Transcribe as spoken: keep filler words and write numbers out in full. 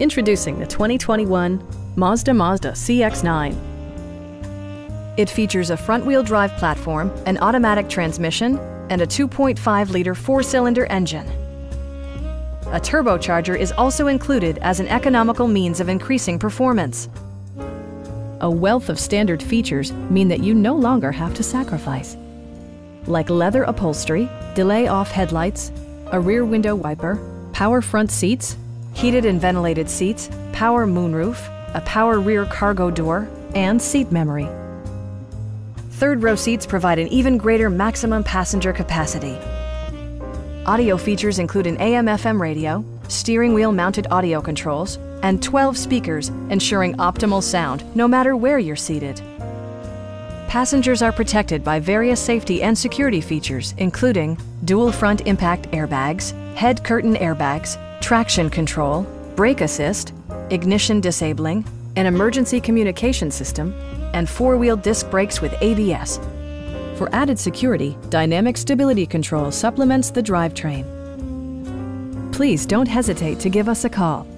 Introducing the twenty twenty-one Mazda Mazda C X nine. It features a front-wheel drive platform, an automatic transmission, and a two point five liter four-cylinder engine. A turbocharger is also included as an economical means of increasing performance. A wealth of standard features mean that you no longer have to sacrifice, like leather upholstery, delay-off headlights, a rear window wiper, power front seats, heated and ventilated seats, power moonroof, a power rear cargo door, and seat memory. Third-row seats provide an even greater maximum passenger capacity. Audio features include an A M F M radio, steering wheel-mounted audio controls, and twelve speakers, ensuring optimal sound no matter where you're seated. Passengers are protected by various safety and security features, including dual front impact airbags, head curtain airbags, traction control, brake assist, ignition disabling, an emergency communication system, and four-wheel disc brakes with A B S. For added security, Dynamic Stability Control supplements the drivetrain. Please don't hesitate to give us a call.